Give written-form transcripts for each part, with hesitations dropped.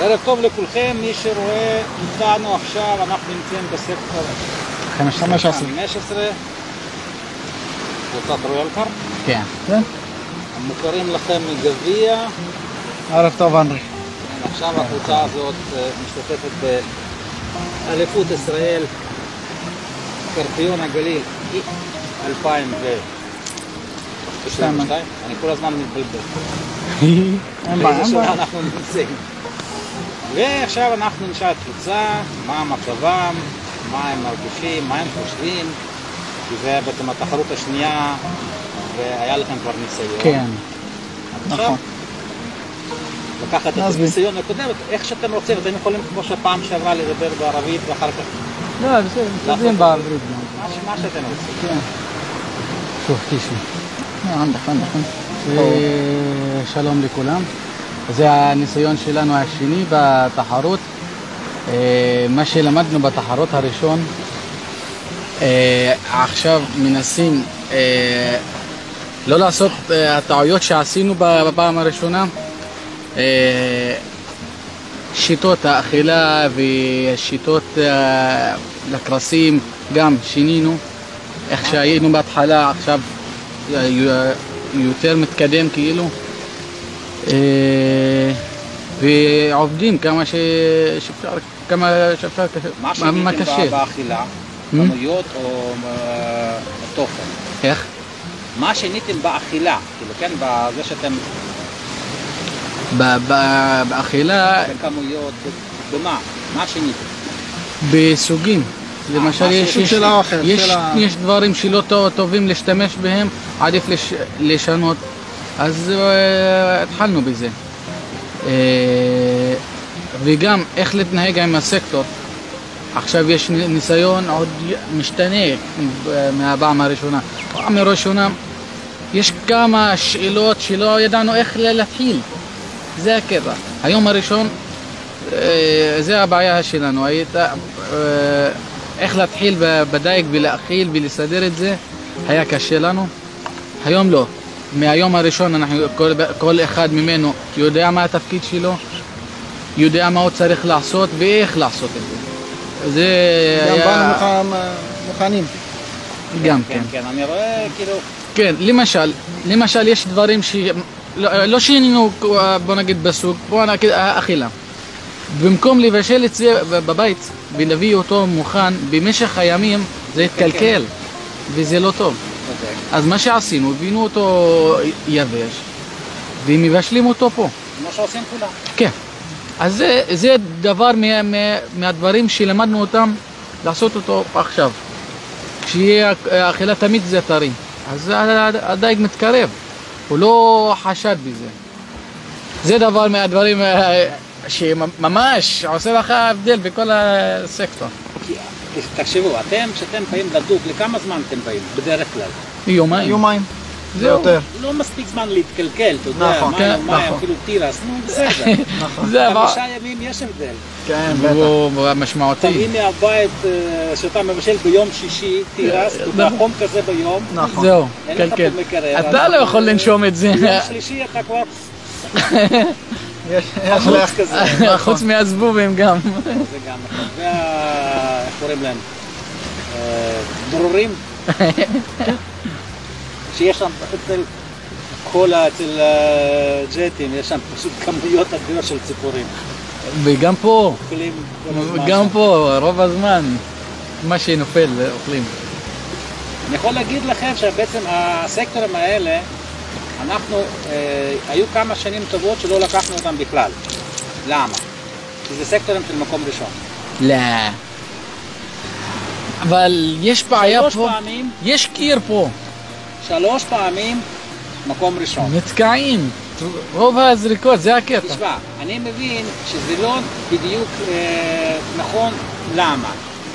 ערב טוב לכולכם, מי שרואה איתנו עכשיו, אנחנו נמצאים בסקטור 15. קבוצת רויאל קאר. כן. מוכרים לכם מגביע. ערב טוב אנרי. עכשיו הקבוצה הזאת משתתפת באליפות ישראל, קרפיון הגליל 2022. אני כל הזמן מתבלבל. באיזה שנה אנחנו נמצאים. ועכשיו אנחנו נשאל את קבוצה, מה מצבם, מה הם מרגישים, מה הם חושבים, כי זה בעצם התחרות השנייה, והיה לכם כבר ניסיון. כן, נכון. לקחת את הניסיון הקודם, איך שאתם רוצים, אתם יכולים כמו שפעם שעברה לדבר בערבית ואחר כך... לא, בסדר, מדברים בעברית. מה שאתם רוצים. כן. שוב, תשמע. נכון. שלום לכולם. זה הניסיון שלנו השני בתחרות. מה שלמדנו בתחרות הראשון, עכשיו מנסים לא לעשות הטעויות שעשינו בפעם הראשונה. שיטות האכילה ושיטות לקרסים גם שינינו. איך שהיינו בהתחלה עכשיו יותר מתקדם כאילו. ועובדים כמה שאפשר, מה שיניתם באכילה? כמויות או תוכן? איך? מה שיניתם באכילה? כאילו כן, בזה שאתם... באכילה... בכמויות, במה? מה שיניתם? בסוגים. למשל יש דברים שלא טובים להשתמש בהם, עדיף לשנות. אז התחלנו בזה. וגם איך להתנהג עם הסקטור. עכשיו יש ניסיון עוד משתנה מהפעם הראשונה. פעם הראשונה יש כמה שאלות שלא ידענו איך להתחיל. זה הקטע. היום הראשון, זה הבעיה שלנו. הייתה איך להתחיל בדייג ולהאכיל ולסדר את זה, היה קשה לנו. היום לא. מהיום הראשון אנחנו, כל אחד ממנו יודע מה התפקיד שלו, יודע מה הוא צריך לעשות ואיך לעשות את זה. זה היה... גם באנו מוכנים. גם כן. כן, אני רואה כאילו... כן, למשל יש דברים שלא שינינו, בוא נגיד בסוג, בוא נגיד האכילה. במקום לבשל את זה בבית ולהביא אותו מוכן, במשך הימים זה יתקלקל וזה לא טוב. אז מה שעשינו, הבינו אותו יבש ומבשלים אותו פה. מה שעושים כולם. כן. אז זה דבר מהדברים שלמדנו אותם לעשות אותו עכשיו. כשיהיה האכילה תמיד זה טרי. אז הדייג מתקרב. הוא לא חשד בזה. זה דבר מהדברים שממש עושה לך הבדל בכל הסקטור. תקשיבו, אתם שאתם באים לדוג, לכמה זמן אתם באים? בדרך כלל. יומיים. יומיים. זה יותר. לא מספיק זמן להתקלקל, אתה יודע, מים, אפילו תירס, נו, בסדר. נכון. 5 ימים יש הבדל. כן, בטח. הוא משמעותי. תביא מהבית שאתה מבשל ביום שישי, תירס, בחום כזה ביום. נכון. זהו, קלקל. אתה לא יכול לנשום את זה. ביום שלישי אתה כבר... יש לך כזה. חוץ מהזבובים גם. זה גם נכון. איך קוראים להם? דרורים? שיש שם אצל כל הג'טים, יש שם פשוט כמויות אדירות של ציפורים. וגם פה. גם פה, רוב הזמן. מה שנופל, אוכלים. אני יכול להגיד לכם שבעצם הסקטורים האלה, אנחנו, היו כמה שנים טובות שלא לקחנו אותם בכלל. למה? כי זה סקטורים של מקום ראשון. לא. אבל יש בעיה פה. 3 פעמים. יש קיר פה. 3 פעמים מקום ראשון. נתקעים. רוב הזריקות, זה הקטע. תשמע, אני מבין שזה לא בדיוק נכון. למה?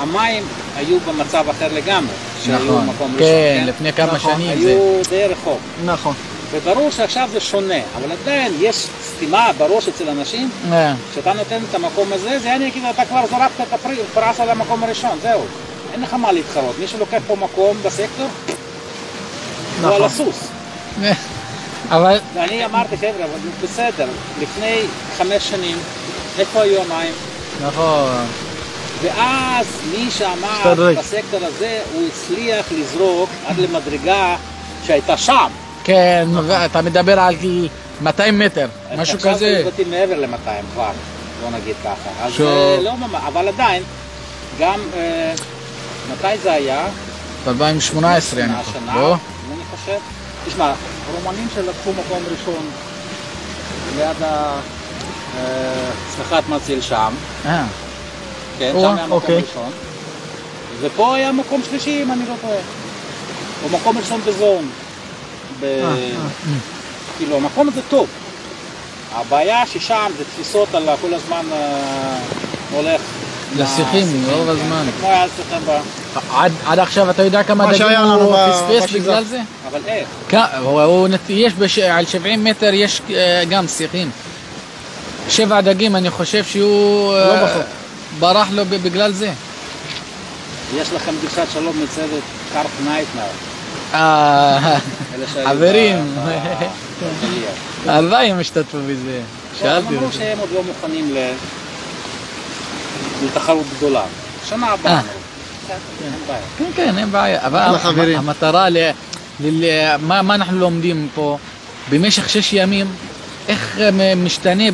המים היו במצב אחר לגמרי. שהיו מקום ראשון. כן, לפני כמה שנים זה. היו די רחוק. נכון. וברור שעכשיו זה שונה, אבל עדיין יש סתימה בראש אצל אנשים, כשאתה נותן את המקום הזה, זה אני כאילו, אתה כבר זורקת את הפרס על המקום הראשון, זהו. אין לך מה להתחרות, מישהו לוקח פה מקום בסקטור, הוא על הסוס. ואני אמרתי, חבר'ה, בסדר, לפני 5 שנים, איפה היו המים? נכון. ואז מי שעמד בסקטור הזה, הוא הצליח לזרוק עד למדרגה שהייתה שם. כן, אתה מדבר על 200 מטר, משהו כזה. עכשיו זה בתים מעבר ל-200 כבר, בוא נגיד ככה. אז זה לא ממש, אבל עדיין, גם, מתי זה היה? 2018, אני חושב. תשמע, הרומנים שלקחו מקום ראשון ליד הצלחת מציל שם. כן, שם היה מקום ראשון. ופה היה מקום שלישי, אם אני לא טועה. או מקום ראשון בזון. כאילו, המקום הזה טוב. הבעיה ששם זה תפיסות על כל הזמן הולך. לשיחים, רוב הזמן. כמו היה שיחים עד עכשיו, אתה יודע כמה דגים הוא פספס בגלל זה? אבל איך? על 70 מטר יש גם שיחים. 7 דגים, אני חושב שהוא ברח לו בגלל זה. יש לכם דרישת שלום מצוות קארט נייטנר. חברים, הלוואי הם השתתפו בזה. שאלתי אותם. אמרו שהם עוד לא מוכנים לתחרות גדולה. שנה הבאה. כן, כן, אין בעיה. אבל המטרה, מה אנחנו לומדים פה במשך 6 ימים, איך משתנה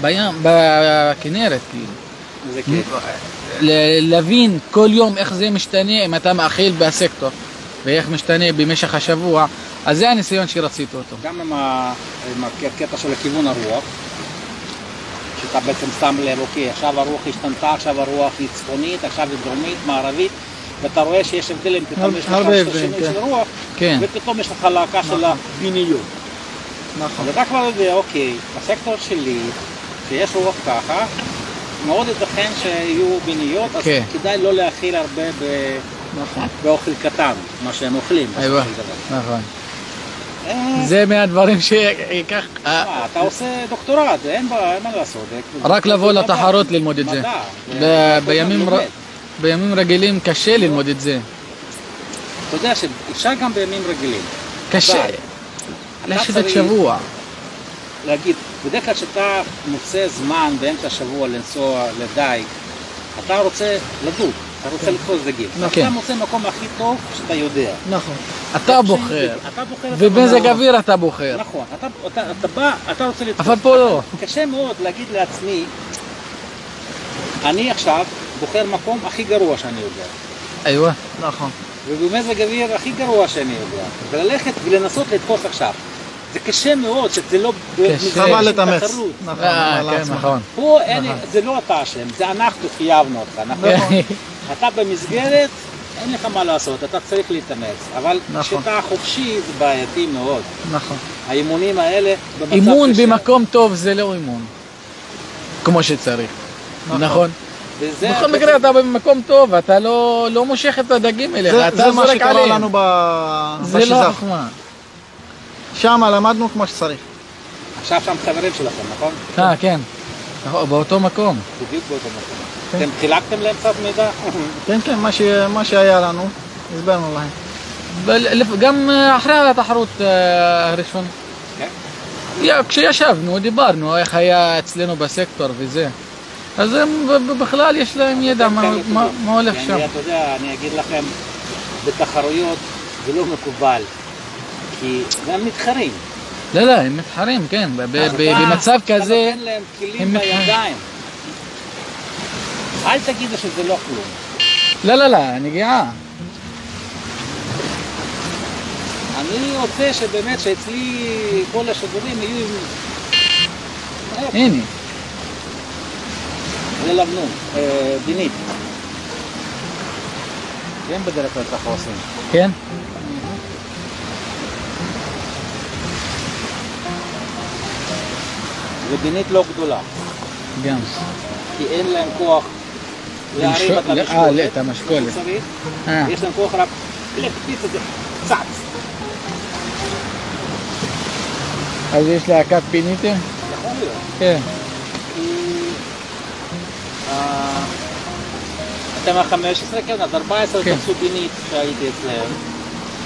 בים, בכנרת, כאילו. להבין כל יום איך זה משתנה אם אתה מאכיל בסקטור ואיך משתנה במשך השבוע, אז זה הניסיון שרציתי אותו. גם עם הקטע של כיוון הרוח, שאתה בעצם שם לב, אוקיי, עכשיו הרוח השתנתה, עכשיו הרוח היא צפונית, עכשיו היא דרומית, מערבית, ואתה רואה שיש הבדלים, פתאום יש לך שינוי של הרוח, ופתאום יש לך להקה של הביניות. נכון. ואתה כבר יודע, אוקיי, בסקטור שלי, שיש רוח ככה, מאוד ייתכן שיהיו ביניות, אז כדאי לא להאכיל הרבה באוכל קטן, מה שהם אוכלים. נכון. זה מהדברים שכך... אתה עושה דוקטורט, אין מה לעשות. רק לבוא לתחרות ללמוד את זה. בימים רגילים קשה ללמוד את זה. אתה יודע שאפשר גם בימים רגילים. קשה. יש איזה שבוע. להגיד, בדרך כלל שאתה מוצא זמן באמצע השבוע לנסוע לדייג, אתה רוצה לדוג, אתה רוצה לתפוס דגים. אתה מוצא מקום הכי טוב שאתה יודע. נכון. אתה בוחר. ובמזג אוויר אתה בוחר. נכון. אתה בא, אתה רוצה לתפוס. אבל פה לא. קשה מאוד להגיד לעצמי, אני עכשיו בוחר מקום הכי גרוע שאני יודע. איוה, נכון. ובמזג אוויר הכי גרוע שאני יודע. וללכת ולנסות לתפוס עכשיו. זה קשה מאוד, שזה לא... חבל לתמץ. נכון. פה זה לא אתה אשם, זה אנחנו חייבנו אותך. אתה במסגרת, אין לך מה לעשות, אתה צריך להתאמץ. אבל כשאתה חופשי זה בעייתי מאוד. נכון. האימונים האלה... אימון במקום טוב זה לא אימון. כמו שצריך. נכון. בכל מקרה אתה במקום טוב, אתה לא מושך את הדגים אליך. זה מה שקרה לנו בשיזף. זה לא חכמה. שם למדנו כמו שצריך. עכשיו שם חברים שלכם, נכון? כן. באותו מקום. בדיוק באותו מקום. אתם חילקתם להם קצת מידע? כן, מה שהיה לנו, הסברנו להם. גם אחרי התחרות הראשונה. כן? כשישבנו, דיברנו איך היה אצלנו בסקטור וזה. אז בכלל יש להם ידע מה הולך שם. אתה יודע, אני אגיד לכם, בתחרויות זה לא מקובל. כי הם מתחרים. לא, הם מתחרים, כן. במצב כזה... אתה נותן להם כלים בידיים. אל תגידו שזה לא כלום. לא, נגיעה. אני רוצה שבאמת שאצלי כל השגורים יהיו... הנה. ללבנון, בינית. כן בדרך כלל ככה עושים. כן? ובינית לא גדולה. גם. כי אין להם כוח להרים את המשקולת. יש להם כוח רק להקפיץ את זה. צץ. אז יש להקת ביניתם? יכול להיות. כן. אתם ה-15, כן, אז 14 תפסו בינית שהייתי אצלם.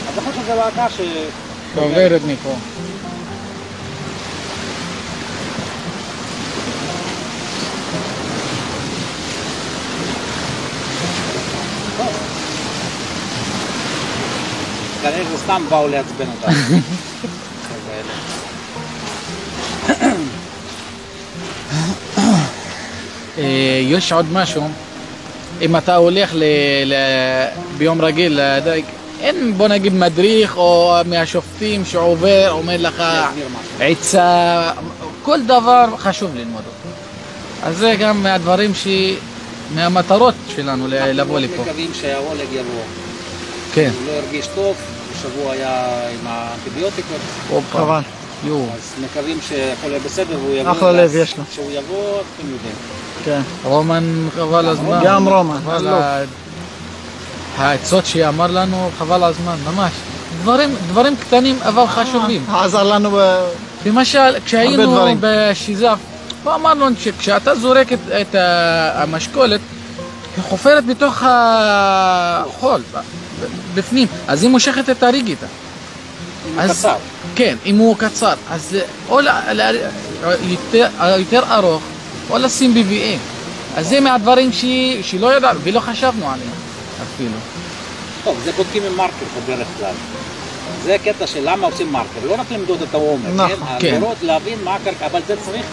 אז אני חושב שזו להקה ש... שעוברת מפה. כנראה שסתם באו לעצבן אותם. יש עוד משהו, אם אתה הולך ביום רגיל, אין בוא נגיד מדריך או מהשופטים שעובר, אומר לך עצה, כל דבר חשוב ללמוד אותו. אז זה גם מהדברים מהמטרות שלנו לבוא לפה. אנחנו מקווים שהאורולוג יבוא. כן. הוא לא הרגיש טוב, בשבוע היה עם האנטיביוטיקות. חבל. אז מקווים שהכל יהיה בסדר והוא יבוא. אחלה לב יש לו. כשהוא יבוא, אתם יודעים. כן. רומן חבל הזמן. גם רומן. העצות שאמר לנו חבל הזמן, ממש. דברים קטנים אבל חשובים. עזר לנו למשל, כשהיינו בשיזף, הוא אמר לנו שכשאתה זורק את המשקולת, היא חופרת בתוך החול, בפנים, אז היא מושכת את הריג איתה. אם הוא קצר. כן, אם הוא קצר. אז או יותר ארוך, או לשים BVA. אז זה מהדברים שלא ידענו ולא חשבנו עליהם אפילו. טוב, זה בודקים עם מרקר בדרך כלל. זה הקטע של למה עושים מרקר, לא רק למדוד את העומר, כן? הגורות להבין מה הקרקע, אבל זה צריך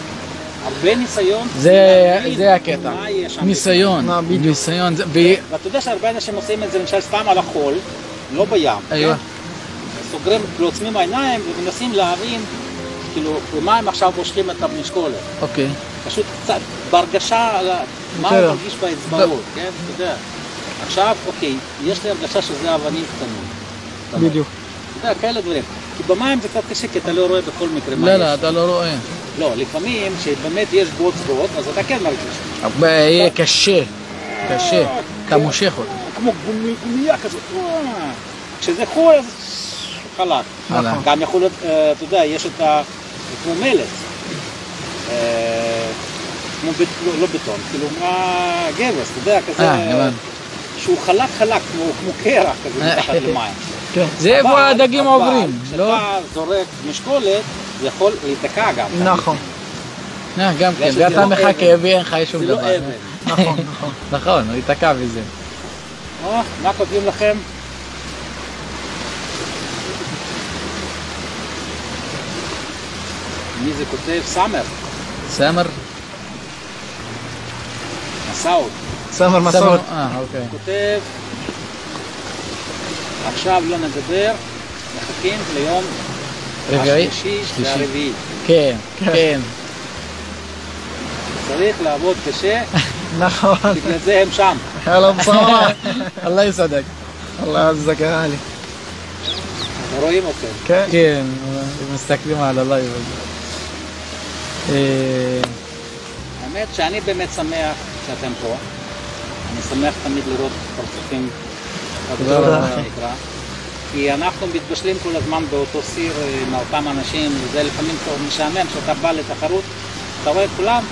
הרבה ניסיון. זה הקטע, ניסיון, ניסיון. ואתה יודע שהרבה אנשים עושים את זה למשל סתם על החול, לא בים. סוגרים, עוצמים עיניים ומנסים להבין, כאילו, במה הם עכשיו מושכים את המשקולת. אוקיי. פשוט קצת, בהרגשה, מה הוא מרגיש באצבעות, כן? אתה יודע. עכשיו, אוקיי, יש לי הרגשה שזה אבנים קטנות. בדיוק. אתה יודע, כאלה דברים. כי במים זה קצת קשה, כי אתה לא רואה בכל מקרה מה יש. לא, אתה לא רואה. לא, לפעמים שבאמת יש בועות סגורות, אז אתה כן מרגיש. יהיה קשה, קשה, כמושך אותי. כמו גומיה כזאת, כשזה חול, אז חלק. גם יכול להיות, אתה יודע, יש את ה... כמו מלט. כמו לא בטון, כאילו מה גבס, אתה יודע, כזה... שהוא חלק חלק, כמו קרח כזה, מתחת למים. זה איפה הדגים עוברים. כשאתה זורק משקולת, זה יכול להיתקע גם. נכון. גם כן, ואתה מחכה ואין לך שום דבר. זה לא אבן. נכון, נכון. נכון, הוא ייתקע בזה. מה כותבים לכם? מי זה כותב? סאמר. סאמר? מסעוד. סאמר מסעוד. כותב... עכשיו לא נדבר, מחכים ליום השלישי והרביעי. כן, כן. צריך לעבוד קשה, בגלל זה הם שם. אללה בסמאללה. אללה יסדק. אללה יסדק אהלי. רואים אוקיי. כן, כן. מסתכלים על הלייב הזה. האמת שאני באמת שמח שאתם פה. אני שמח תמיד לראות פרצופים. כי אנחנו מתבשלים כל הזמן באותו סיר עם אותם אנשים, וזה לפעמים טוב משעמם, כשאתה בא לתחרות, אתה רואה את כולם,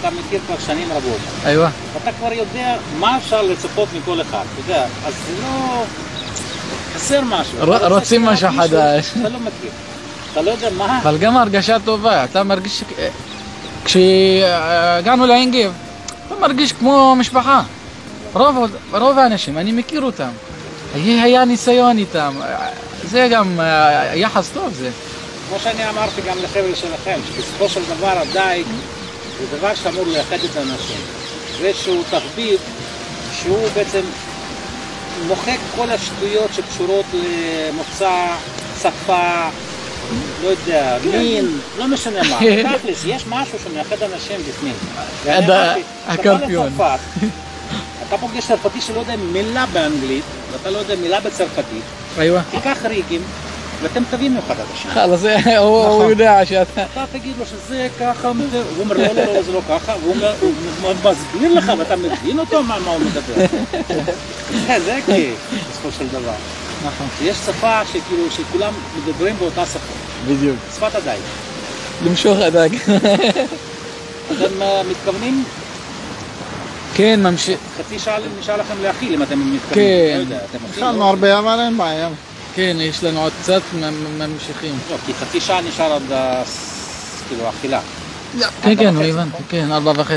שאתה מכיר כבר שנים רבות. ואתה כבר יודע מה אפשר לצפות מכל אחד, אתה יודע, אז זה לא... חסר משהו. רוצים משהו חדש. אתה לא מכיר, אתה לא יודע מה... אבל גם הרגשה טובה, אתה מרגיש... כשהגענו לעינגיב, אתה מרגיש כמו משפחה. רוב האנשים, אני מכיר אותם. היה ניסיון איתם, זה גם יחס טוב זה. כמו שאני אמרתי גם לחבר'ה שלכם, שבסופו של דבר הדייג זה דבר שאמור לייחד את האנשים. זה שהוא תחביב שהוא בעצם מוחק כל השטויות שקשורות למוצא, שפה, לא יודע, מין, לא משנה מה. תכלס, יש משהו שמייחד אנשים בפנים. הקמפיון. אתה פוגש צרפתי שלא יודע מילה באנגלית, ואתה לא יודע מילה בצרפתית, תיקח ריגים, ואתם תבינו אחד עד השני. הוא יודע שאתה... אתה תגיד לו שזה ככה, הוא אומר לא, לא, זה לא ככה, והוא מסביר לך, ואתה מבין אותו מה הוא מדבר. זה כיף, בסופו של דבר. יש שפה שכולם מדברים באותה שפה. בדיוק. שפת הדייג. למשוך הדייג. אתם מתכוונים? כן, ממשיך. חצי שעה נשאר לכם להכיל אם אתם מתקדמים, לא יודע, אתם עושים... התחלנו הרבה, אבל אין בעיה. כן, יש לנו עוד קצת ממשיכים. לא, כי חצי שעה נשאר עד כאילו האכילה. כן, כן, הבנתי, כן,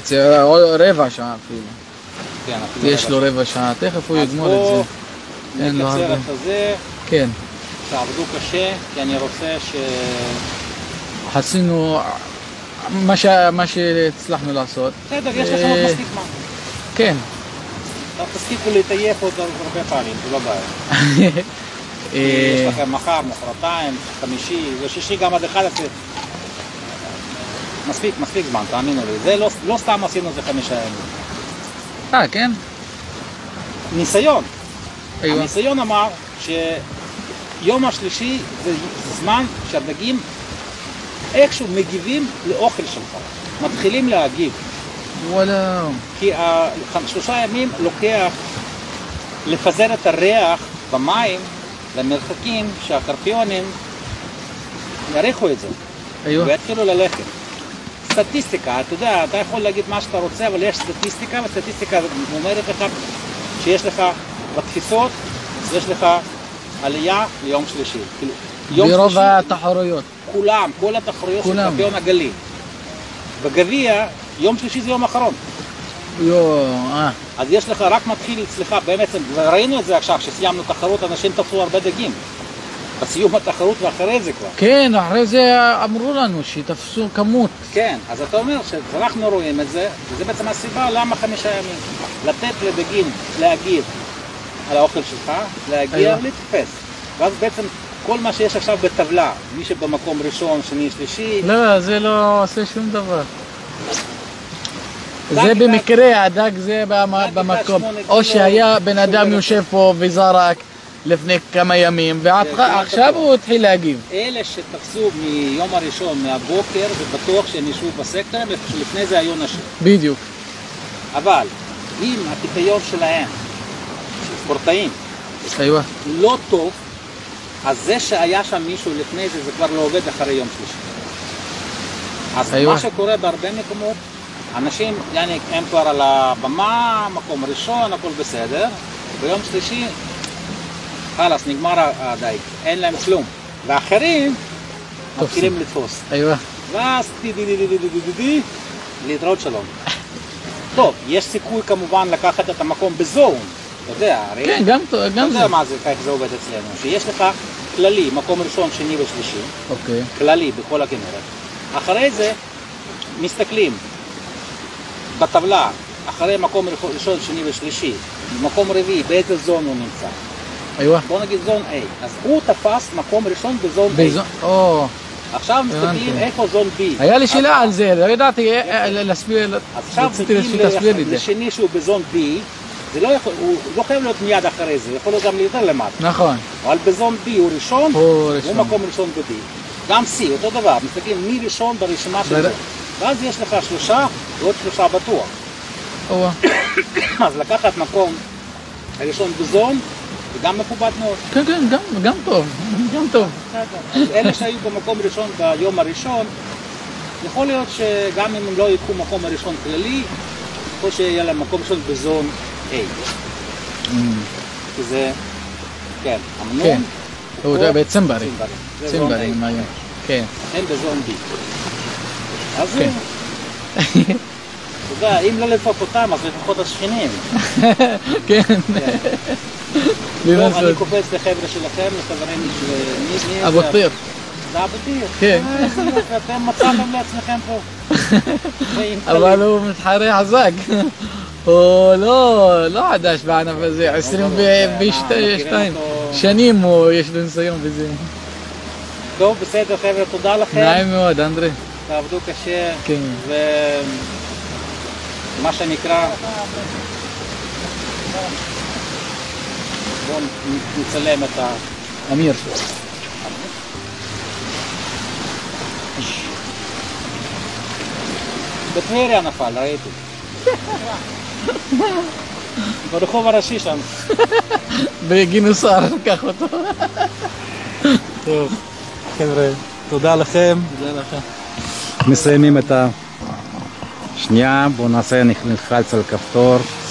4.5, או רבע שעה אפילו. יש לו רבע שעה, תכף הוא יגמור את זה. אז בואו נקצר את זה. כן. תעבדו קשה, כי אני רוצה ש... עשינו מה שהצלחנו לעשות. בסדר, יש לכם עוד מספיק מה. כן. תספיקו להתעייף עוד הרבה פעמים, זה לא בעיה. יש לכם מחר, מחרתיים, חמישי, ושישי גם עד 11. מספיק זמן, תאמינו לי. זה לא סתם עשינו את זה 5 ימים. כן? ניסיון. הניסיון אמר שיום השלישי זה זמן שהדגים איכשהו מגיבים לאוכל שלך. מתחילים להגיב. וואלה. כי 3 ימים לוקח לפזר את הריח במים למרחקים שהקרפיונים יריחו את זה. ויתחילו ללכת. סטטיסטיקה, אתה יודע, אתה יכול להגיד מה שאתה רוצה, אבל יש סטטיסטיקה, וסטטיסטיקה אומרת לך שיש לך בתפיסות, יש לך עלייה ליום שלישי. ברוב התחרויות. כולם, כל התחרויות של קרפיון הגלי. בגביע, יום שלישי זה יום אחרון. אז יש לך רק מתחיל אצלך, באמת, ראינו את זה עכשיו, כשסיימנו תחרות, אנשים תפסו הרבה דגים. בסיום התחרות ואחרי זה כבר. כן, אחרי זה אמרו לנו שתפסו כמות. כן, אז אתה אומר שאנחנו רואים את זה, וזה בעצם הסיבה למה 5 ימים. לתת לדגים להגיב על האוכל שלך, להגיע ולתפס. ואז בעצם כל מה שיש עכשיו בטבלה, מי שבמקום ראשון, שני, שלישי... לא, זה לא עושה שום דבר. זה במקרה, הדג זה במקום. או שהיה בן אדם יושב פה וזרק. לפני כמה ימים, ועכשיו הוא התחיל להגיב. אלה שתפסו מיום הראשון, מהבוקר, ובטוח שהם ישבו בסקטור, לפני זה היו נשים. בדיוק. אבל אם הקיפיון שלהם, ספורטאים, לא טוב, אז זה שהיה שם מישהו לפני זה, זה כבר לא עובד אחרי יום שלישי. אז מה שקורה בהרבה מקומות, אנשים, הם כבר על הבמה, מקום ראשון, הכל בסדר, ביום שלישי, חלאס, נגמר הדייק, אין להם כלום. ואחרים מתחילים לתפוס. ואז להתראות שלום. טוב, יש סיכוי כמובן לקחת את המקום בזון. אתה יודע, הרי... כן, גם זה. אתה יודע מה זה, איך זה עובד אצלנו. שיש לך כללי, מקום ראשון, שני ושלישי. אוקיי. כללי, בכל הכנרת. אחרי זה, מסתכלים בטבלה, אחרי מקום ראשון, שני ושלישי, מקום רביעי, באיזה זון הוא נמצא. בוא נגיד זון A, אז הוא תפס מקום ראשון בזון B. עכשיו מסתכלים איפה זון B. היה לי שאלה על זה, לא ידעתי להסביר. עכשיו מסתכלים לשני שהוא בזון B, הוא לא חייב להיות מיד אחרי זה, יכול להיות גם יותר למטה. נכון. אבל בזון B הוא ראשון, הוא מקום ראשון ב-B. גם C, אותו דבר, מסתכלים מי ראשון ברשימה של זה. ואז יש לך 3 ועוד 3 בטוח. אז לקחת מקום הראשון בזון, וגם מכובד מאוד. כן, כן, גם טוב, גם טוב. אלה שהיו במקום ראשון ביום הראשון, יכול להיות שגם אם הם לא יקחו מקום הראשון כללי, יכול שיהיה להם מקום ראשון בזון A. כי זה, כן, אמנון. הוא יודע, בצמברי. צמברי, מה יהיה. כן. הם בזון B. אז זהו. אתה יודע, אם לא לדפוק אותם, אז לפחות השכנים. כן. אני קופץ לחבר'ה שלכם, לחברים של... אבו טיר. זה אבו טיר. כן. ואתם מצאתם לעצמכם פה. אבל הוא מתחרה חזק. הוא לא חדש בענף הזה, 22 שנים הוא יש לו ניסיון בזה. טוב, בסדר חבר'ה, תודה לכם. נעים מאוד, אנדרי. תעבדו קשה. כן. מה שנקרא, בואו נצלם את אמיר. בטבריה נפל, ראיתי. ברחוב הראשי שם. בגינוסר, קח אותו. טוב, חבר'ה, תודה לכם. מסיימים את השנייה, בואו נלחץ על כפתור.